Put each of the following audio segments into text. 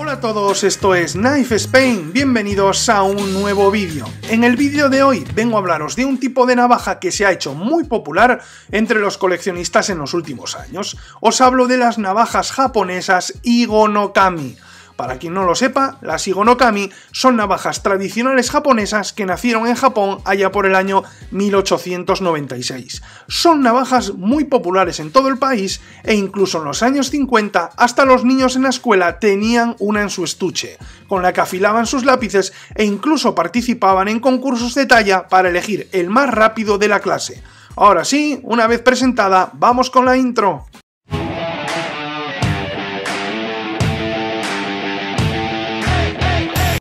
Hola a todos, esto es VicSpain, bienvenidos a un nuevo vídeo. En el vídeo de hoy vengo a hablaros de un tipo de navaja que se ha hecho muy popular entre los coleccionistas en los últimos años. Os hablo de las navajas japonesas Higonokami. Para quien no lo sepa, las Higonokami son navajas tradicionales japonesas que nacieron en Japón allá por el año 1896. Son navajas muy populares en todo el país e incluso en los años 50 hasta los niños en la escuela tenían una en su estuche, con la que afilaban sus lápices e incluso participaban en concursos de talla para elegir el más rápido de la clase. Ahora sí, una vez presentada, vamos con la intro.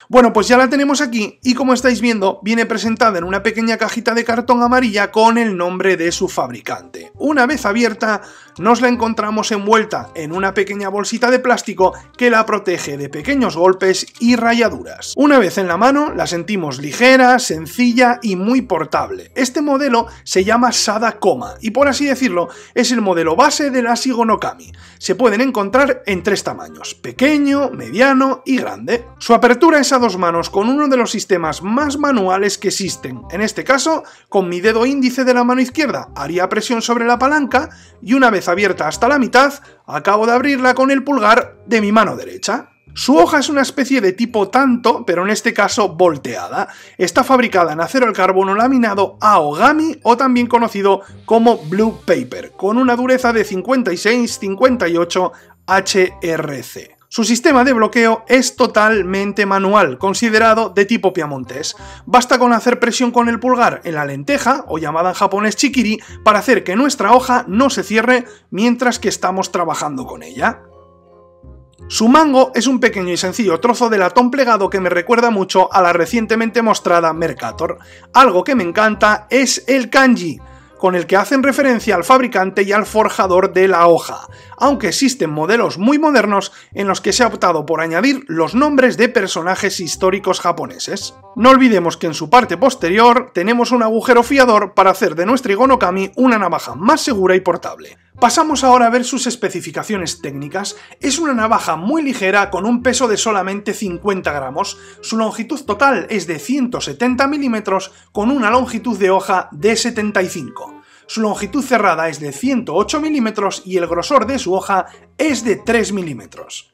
Bueno, pues ya la tenemos aquí y como estáis viendo, viene presentada en una pequeña cajita de cartón amarilla con el nombre de su fabricante. Una vez abierta, nos la encontramos envuelta en una pequeña bolsita de plástico que la protege de pequeños golpes y rayaduras. Una vez en la mano, la sentimos ligera, sencilla y muy portable. Este modelo se llama Sada Koma y, por así decirlo, es el modelo base de las Higonokami. Se pueden encontrar en tres tamaños: pequeño, mediano y grande. Su apertura es a dos manos con uno de los sistemas más manuales que existen. En este caso, con mi dedo índice de la mano izquierda haría presión sobre la palanca y una vez abierta hasta la mitad, acabo de abrirla con el pulgar de mi mano derecha. Su hoja es una especie de tipo tanto, pero en este caso volteada. Está fabricada en acero al carbono laminado Aogami, o también conocido como Blue Paper, con una dureza de 56-58 HRC. Su sistema de bloqueo es totalmente manual, considerado de tipo piamontés. Basta con hacer presión con el pulgar en la lenteja, o llamada en japonés chikiri, para hacer que nuestra hoja no se cierre mientras que estamos trabajando con ella. Su mango es un pequeño y sencillo trozo de latón plegado que me recuerda mucho a la recientemente mostrada Mercator. Algo que me encanta es el kanji, con el que hacen referencia al fabricante y al forjador de la hoja, aunque existen modelos muy modernos en los que se ha optado por añadir los nombres de personajes históricos japoneses. No olvidemos que en su parte posterior tenemos un agujero fiador para hacer de nuestra Higonokami una navaja más segura y portable. Pasamos ahora a ver sus especificaciones técnicas. Es una navaja muy ligera con un peso de solamente 50 gramos, su longitud total es de 170 milímetros con una longitud de hoja de 75. Su longitud cerrada es de 108 milímetros y el grosor de su hoja es de 3 milímetros.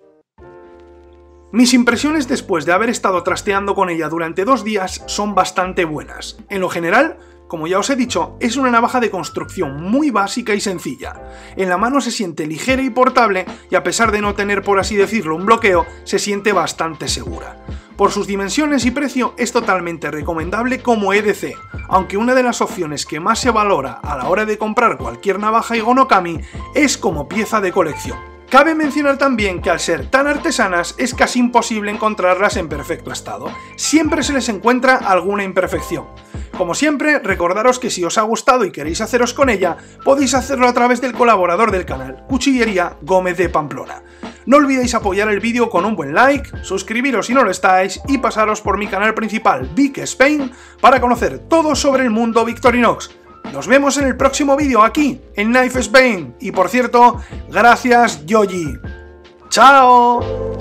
Mis impresiones después de haber estado trasteando con ella durante 2 días son bastante buenas. En lo general, como ya os he dicho, es una navaja de construcción muy básica y sencilla. En la mano se siente ligera y portable y a pesar de no tener, por así decirlo, un bloqueo, se siente bastante segura. Por sus dimensiones y precio es totalmente recomendable como EDC, aunque una de las opciones que más se valora a la hora de comprar cualquier navaja Higonokami es como pieza de colección. Cabe mencionar también que al ser tan artesanas es casi imposible encontrarlas en perfecto estado, siempre se les encuentra alguna imperfección. Como siempre, recordaros que si os ha gustado y queréis haceros con ella, podéis hacerlo a través del colaborador del canal, Cuchillería Gómez de Pamplona. No olvidéis apoyar el vídeo con un buen like, suscribiros si no lo estáis y pasaros por mi canal principal, VicSpain, para conocer todo sobre el mundo Victorinox. Nos vemos en el próximo vídeo aquí, en VicSpain. Y por cierto, gracias Yoji. ¡Chao!